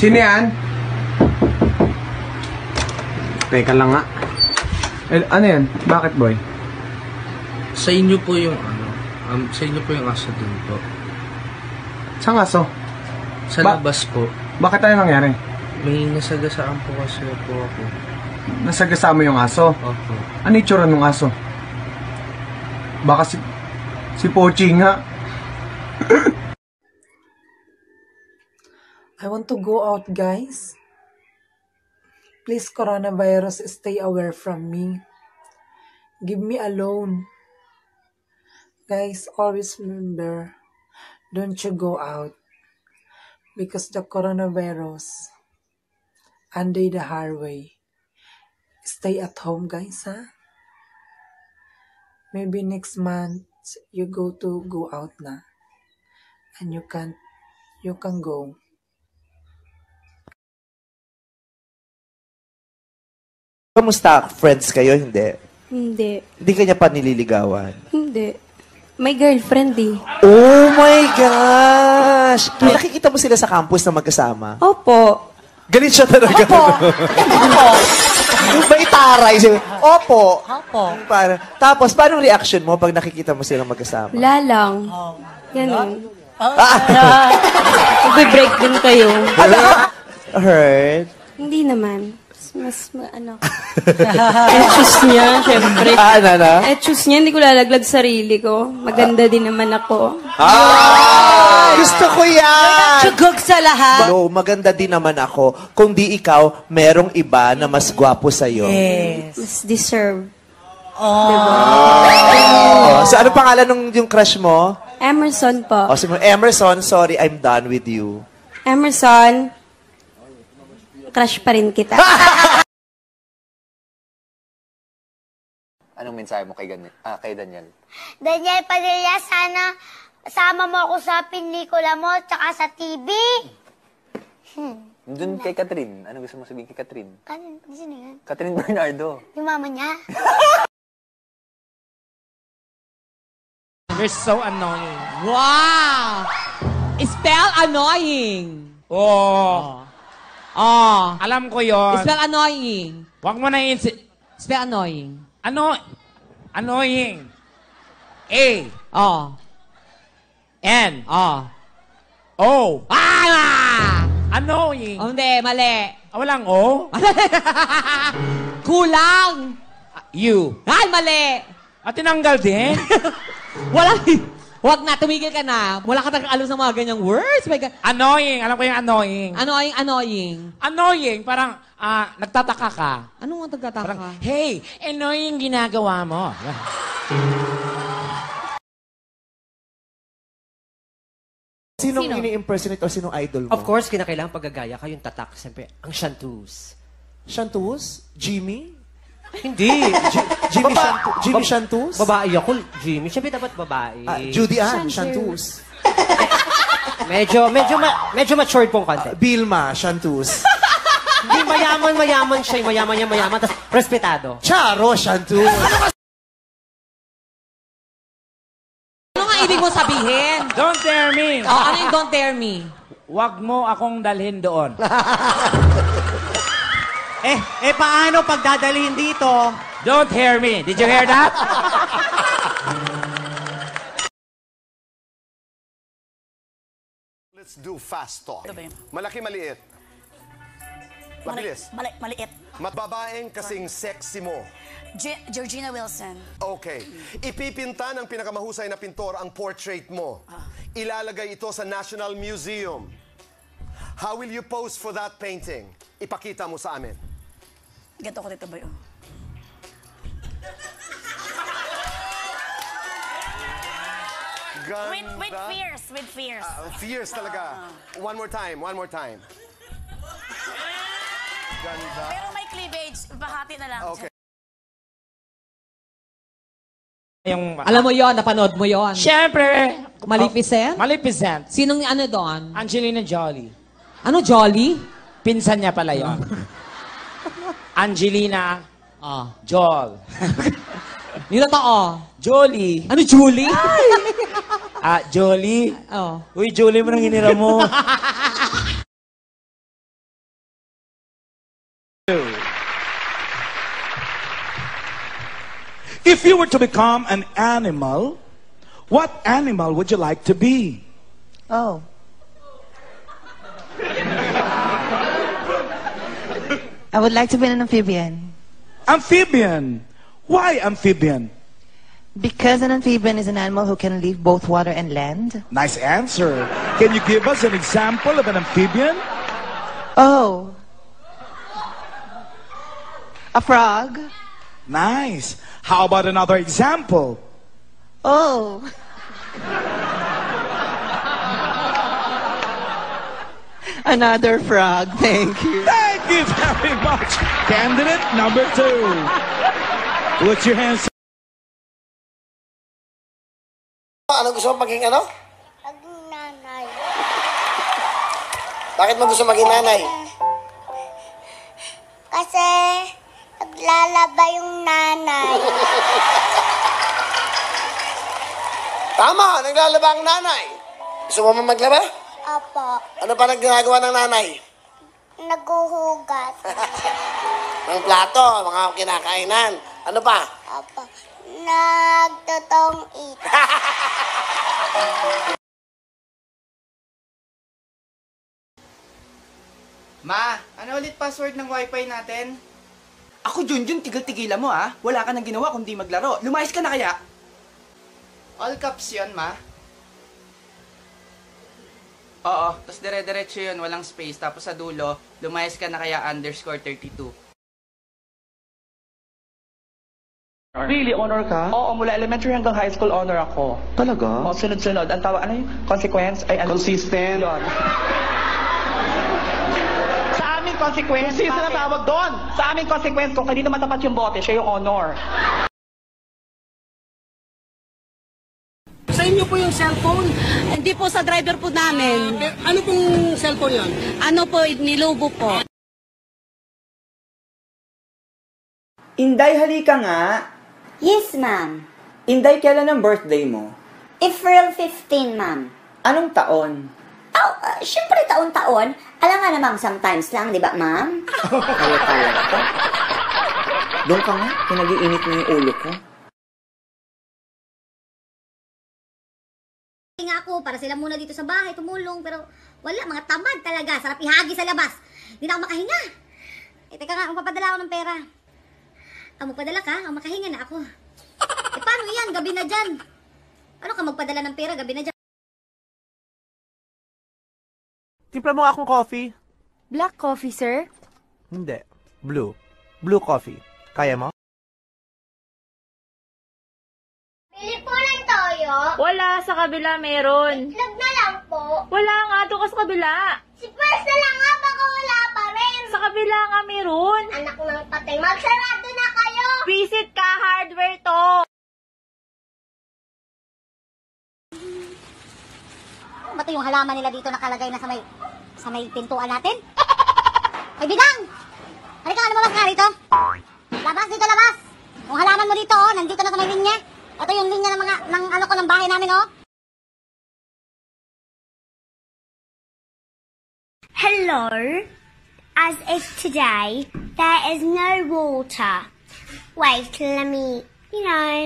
Sino yan? Teka lang nga. Eh, ano yan? Bakit, boy? Sa inyo po yung ano. Sa inyo po yung aso dun po. Saan aso? Sa labas po. Bakit ano nangyari? May nasagasaan po kasi po ako. Nasagasaan mo yung aso? Opo. Ano itsura nung aso? Baka si Pochi nga. I want to go out, guys. Please, coronavirus, stay away from me. Give me alone. Guys, always remember, don't you go out. Because the coronavirus, under the highway. Stay at home, guys, huh? Maybe next month you go out na, and you can go. Kamusta? Friends kayo? Hindi. Hindi. Hindi kanya pa nililigawan? Hindi. May girlfriend eh. Oh my gosh! Nakikita mo sila sa campus na magkasama? Opo. Galit siya talaga. Opo. Opo. May taray siya. Opo. Opo. Tapos, paano reaction mo pag nakikita mo silang magkasama? Wala lang. Ganun. Magbe-break din kayo. Hurt? Hindi naman. Mas ano. Etchus niya, syempre. Etchus niya, hindi ko lalaglag sarili ko. Maganda din naman ako. Gusto ko yan! Tugog sa lahat. No, maganda din naman ako. Kung di ikaw, merong iba na mas gwapo sa'yo. Yes. Mas deserve. Oh. Diba? Oh. So, ano pangalan yung crush mo? Emerson po. Oh, so, Emerson, sorry, I'm done with you. Emerson, crush pa rin kita. Anong mensahe mo kay Daniel? Daniel Padilla, sana sama mo ako sa pinikula mo tsaka sa TV. Doon kay Catherine. Ano gusto mo sabihin kay Catherine? Sino yan? Catherine Bernardo. Yung mama niya. You're so annoying. Wow! Spell annoying. Oh. Oh. Alam ko yon. Spell annoying. Huwag mo na spell annoying. Ano? Annoying. A. Oh. N. Oh. O. Ah! Annoying. Oh, hindi. Mali. Walang O? Kulang. U. Ay, mali. At tinanggal din? Walang... Huwag na, tumigil ka na. Wala ka nag-alam sa mga ganyang words. Annoying. Alam ko yung annoying. Annoying, annoying. Annoying, parang nagtataka ka. Ano nga nagtataka? Parang, hey, annoying ginagawa mo. Sinong ini-impersonate o sinong idol mo? Of course, kinakailangan paggagaya ka yung tatak. Siyempre, ang Shantus. Shantus? Jimmy? Hindi. Jimmy Santos? Babae ako. Jimmy. Siyempre dapat babae. Judy Ann Santos. Medyo matured pong konti. Bilma Santos. Hindi, mayaman siya. Mayaman niya, mayaman. Tapos, respetado. Charo Santos. Ano nga ibig mo sabihin? Don't dare me. Oh, ano yung don't dare me? Huwag mo akong dalhin doon. Eh, paano pag dadalhin dito? Don't hear me. Did you hear that? Let's do fast talk. Malaki, maliit. Mabilis. Maliit. Babaeng kasing sexy mo. Georgina Wilson. Okay. Ipipinta ng pinakamahusay na pintor ang portrait mo. Ilalagay ito sa National Museum. How will you pose for that painting? Ipakita mo sa amin. Ganto ko dito ba yun? With fears. Fears talaga. One more time. Ganda. Pero may cleavage, bahati na lang. Okay. Alam mo yon, napanood mo yon. Siyempre. Maleficent? Maleficent. Sinong ano doon? Angelina Jolie. Ano Jolie? Pinsan niya pala yun. Angelina. Jol. Yung totoo. Jolie. Ano Julie? Jolie? Uy, Jolie mo nang hinira mo. If you were to become an animal, what animal would you like to be? Oh. I would like to be an amphibian. Amphibian? Why amphibian? Because an amphibian is an animal who can live both water and land. Nice answer. Can you give us an example of an amphibian? Oh. A frog. Nice. How about another example? Oh. Another frog, thank you. Thank you very much. Candidate number 2. Put your hands up. Ano gusto mo maging ano? Maging nanay. Bakit mo gusto maging nanay? Kasi naglalaba yung nanay. Tama, naglalaba ang nanay. Gusto mo maglaba? Apo. Ano pa nagagawa ng nanay? Naguhugas. Ng plato, mga kinakainan. Ano pa? Apo. Nagtutong it. Ma, ano ulit password ng wifi natin? Ako, Junjun, tigil-tigilan mo ah. Wala ka nang ginawa kundi maglaro. Lumayas ka na kaya? All caps yun, ma. Oo, tapos dire-diretso yun, walang space. Tapos sa dulo, lumayas ka na kaya _32. Really, honor ka? Oo, mula elementary hanggang high school, honor ako. Talaga? Oo, sunod-sunod. Ang tawag, ano yung consequence? Ay, consistent. Sa aming consequence, consistent na tawag doon. Sa aming consequence, kung kanino matapat yung bote, siya yung honor. Sa inyo po yung cellphone? Hindi po, sa driver po namin. Ano pong cellphone yun? Ano po, nilubo po. Inday, halika nga. Yes, ma'am. Inday, kailan ang birthday mo? April 15, ma'am. Anong taon? Oh, syempre taon-taon. Alam nga na, ma'am, sometimes lang, di ba, ma'am? Kaya ko. Doon ka nga, pinag-iinit mo yung ulo ko. Ako, para sila muna dito sa bahay, tumulong, pero wala, mga tamad talaga, sarap ihagi sa labas, hindi na ako makahinga. Eh, teka nga, magpapadala ako ng pera. Ang magpadala ka, ang makahinga na ako. Eh, paano yan, gabi na dyan? Ano ka magpadala ng pera, gabi na dyan? Timpla mo akong coffee. Black coffee, sir? Hindi, blue. Blue coffee. Kaya mo? Bili po ng toyo. Wala, sa kabila meron. Itlog na lang po. Wala nga, tukas sa kabila. Si Pwes na lang nga, baka wala pa rin. Sa kabila nga meron. Anak ng patay, magsarado na kayo. Visit ka, hardware to. Ba't yung halaman nila dito nakalagay na sa may pintuan natin? Ay, bidang! Halika, lumabas nga dito. Labas dito, labas. Yung halaman mo dito, oh, nandito na sa may linya. Ito yung linya ng mga, ano ko, ng bahay namin, oh. Hello. As if today, there is no water. Wait, let me,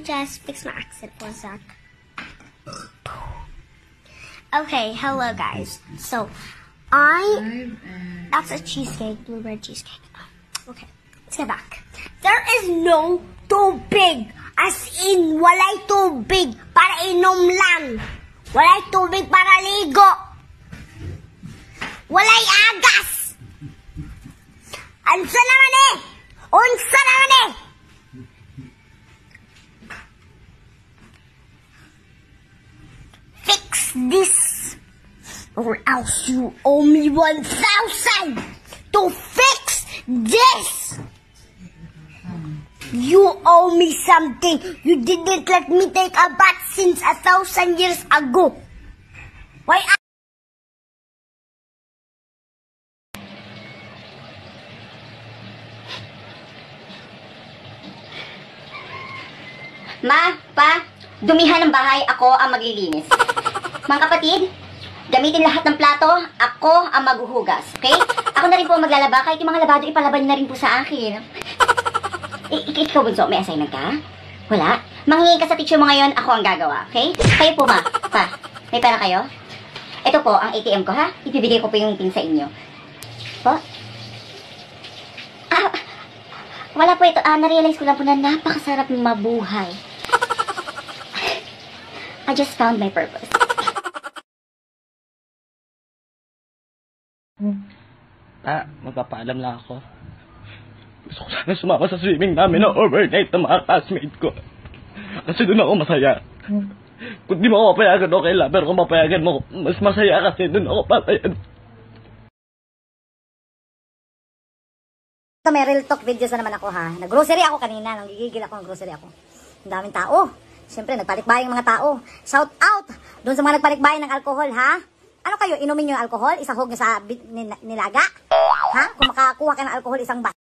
just fix my accent for a sec. Okay, hello, guys. So, that's a cheesecake, blueberry cheesecake. Okay, let's get back. There is no tubig. As in, walay tubig para inom lang. Walay tubig para ligo. Walay agas. Unsa naman eh? Unsa naman eh? Fix this or else you owe me 1,000 to fix this. You owe me something. You didn't let me take a bath since 1,000 years ago. Why? Ma, pa, dumihan ng bahay, ako ang maglilinis. Mga kapatid, gamitin lahat ng plato, ako ang maghuhugas. Okay? Ako na rin po ang maglalaba, kahit yung mga labado ipalaban na rin po sa akin. Ikaw, Bunso, may assignment ka? Wala? Manghingi ka sa teacher mo ngayon, ako ang gagawa, okay? Kayo po, ma. Pa, may pera kayo? Ito po, ang ATM ko, ha? Ibibigay ko po yung pin sa inyo. Po? Ah, wala po ito. Ah, narealize ko lang po na napakasarap mabuhay. I just found my purpose. Pa, magpapaalam lang ako. Gusto ko sana sumama sa swimming namin na overnight na mga classmate ko. Kasi doon ako masaya. Kung di mo ako mapayagan, okay lang. Pero kung mapayagan mo, mas masaya kasi doon ako papayan. Sa may real talk videos na naman ako, ha. Nag-grocery ako kanina. Nanggigigil ako, nag-grocery ako. Ang daming tao. Siyempre, nagpalikbayan yung mga tao. Shout out doon sa mga nagpalikbayan ng alkohol, ha. Ano kayo? Inumin nyo yung alkohol? Isahog nyo sa nilaga? Ha? Kung makakuha ka ng alkohol, isang bat.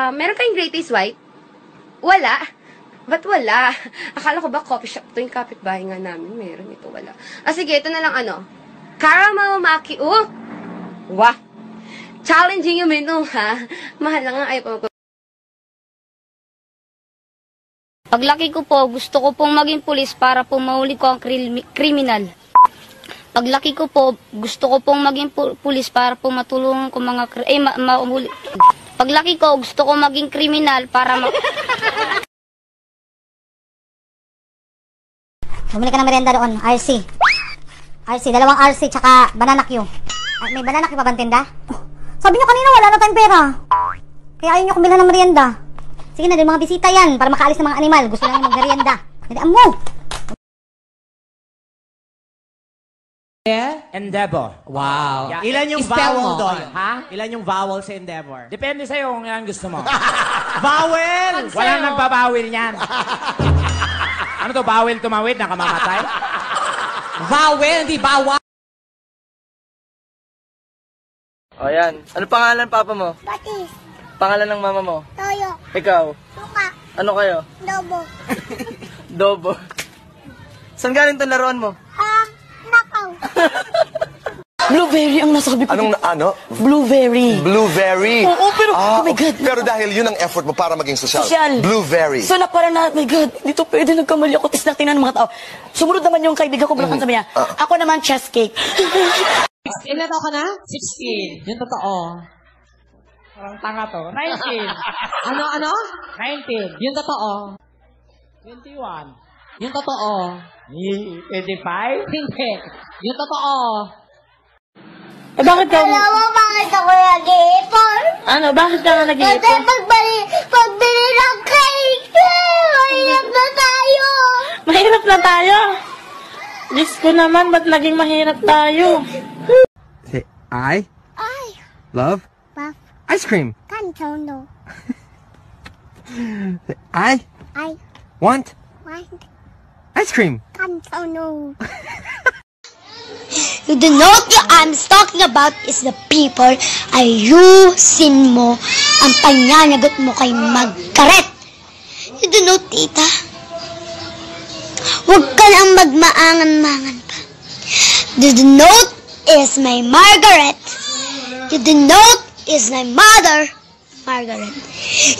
Meron kayong Greatest White? Wala? Ba't wala? Akala ko ba coffee shop? Ito yung kapitbahay nga namin. Meron ito, wala. Ah, sige, ito na lang ano. Caramel Maki. Oh! Wah! Challenging yung menu, ha? Mahal lang nga. Ayaw pa mag- Paglaki ko po, gusto ko pong maging pulis para po mahuli ko ang kriminal. Paglaki ko po, gusto ko pong maging pulis para po matulungan ko mga mahuli. Paglaki ko, gusto ko maging kriminal para Bumili ka ng merienda doon, RC. RC, dalawang RC, tsaka banana Q. Ay, may banana Q pa bang tinda? Oh, sabi nyo kanina, wala na tayong pera. Kaya ayaw nyo kumila ng merienda. Sige na, doon mga bisita yan, para makaalis ng mga animal. Gusto lang yung mag-merienda. Dadaan mo! Endeavor. Wow. Yeah. Ilan yung vowel doon? Ha? Ilan yung vowel sa endeavor? Depende sa'yo kung yan gusto mo. Vowel! Walang nagpabawil niyan. Ano to? Bawil tumawid? Nakamamatay? Vowel, hindi bawal. O yan. Ano pangalan papa mo? Batis. Pangalan ng mama mo? Toyo. Ikaw? Luka. Ano kayo? Dobo. Dobo. Saan galing itong laruan mo? Blueberry ang nasabi ko. Anong ano? Blueberry. Blueberry. Oo, pero oh my God. Pero dahil yun ang effort mo para maging social. Blueberry. So na parang na, my God, dito pwede nagkamali ako. Tapos natin ng mga tao. Sumunod naman yung kaibigan ko, bulakan sabi niya. Ako naman, chess cake. Ilan ako na? 16. Yun totoo. Parang tanga to. 19. Ano, ano? 19. Yun totoo. 21. Yun totoo. 25? Hindi. Yun totoo. Eh, bakit ka? Alam mo, bakit ako nag-iipon? Ano? Bakit ka nag-iipon? Kasi pagbili ng cake, mahirap na tayo. Mahirap na tayo? Diyos ko naman, ba't naging mahirap tayo? Say, I? I. Love? Love. Ice cream? Can't no. Say, I? I. Want? Want. Ice cream? Can't no. You don't know what I'm talking about is the people ayusin mo ang pananagot mo kay Magkaret. You don't know, tita. Huwag ka lang magmaangan-mangan pa. You don't know is my Margaret. You don't know is my mother, Margaret.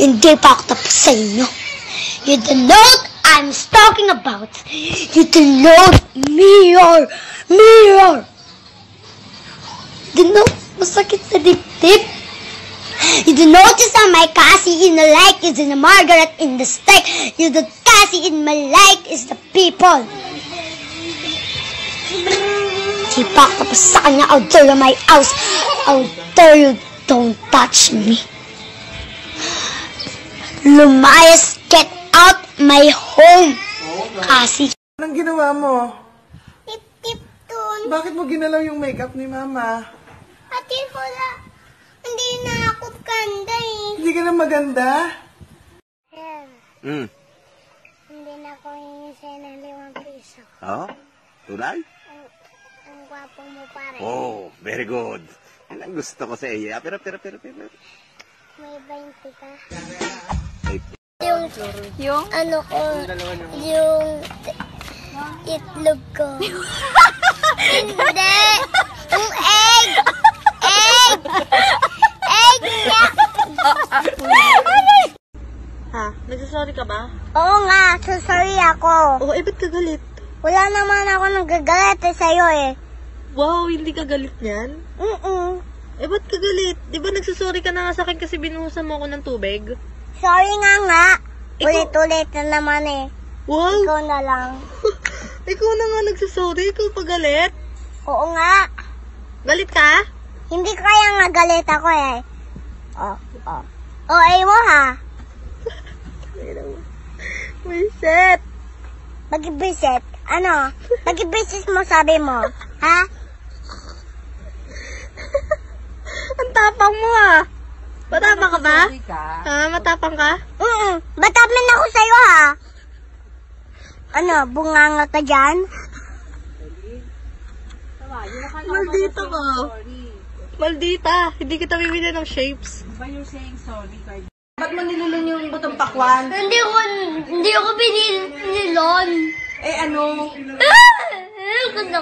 Hindi pa ako tapos sa inyo. You don't know I'm talking about. You don't know mirror. Mirror! Dinote, masakit sa dip-dip. You denote sa my Cassie in the light is in the Margaret in the stick. You the Cassie in my light is the people. Tipak tapos sa kanya, I'll tell you my house. I'll tell you don't touch me. Lumayas, get out my home, Cassie. Anong ginawa mo? Bakit mo ginalaw yung makeup ni Mama? Ate, wala. Hindi na ako ganda eh. Hindi ka na maganda? Sir. Hmm. Hindi na ako hinisay ng ₱5. Oo? Oh? Tulay? Ang gwapo mo pare. Oh, very good. Yan ang gusto ko sa iya. Pero. May 20 ka? Yung? Ano ko? Yung itlog ko. Hindi! Yung egg! Egg! Egg! ako. Oo, eh, ba't ka galit? Wala naman ako nagagalit eh sa'yo eh. Wow, hindi ka galit niyan? Eh, ba't ka galit? Di ba nagsasorry ka na nga sa'kin kasi binuhusan mo ako ng tubig? Sorry nga. Ulit-ulit na naman eh. Wow. Ikaw na lang. Ikaw na nga nagsasorry. Ikaw pa galit? Oo nga. Galit ka? Hindi kaya nga galit ako eh. Oh, ay mo ha. Bisit. Mag-bisit? Ano? Mag-bisit mo sabi mo? Ha? Ang tapang mo ha. Matapang ka ba? Ha? Matapang ka? Batapin ako sa'yo ha. Ano? Bunganga ka dyan? Maldita ko. Maldita. Hindi kita bibili ng shapes. But you're saying sorry. Ba't mo nilulun yung butong pakwan? Hindi ko binilon. Eh ano? Gusto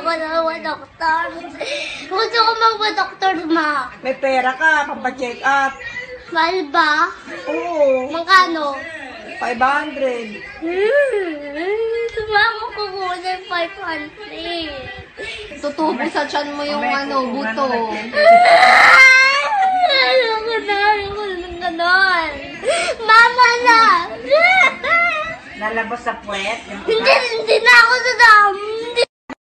ko magpa-doktor, ma. May pera ka, pampa-check up. Mahal ba? Oo. Magkano? 500. Sumama ko muna 500. Tutubo sa tiyan mo yung ano, buto. Ganon. Mama na! Lalabas sa puwet? Hindi na ako sa dami.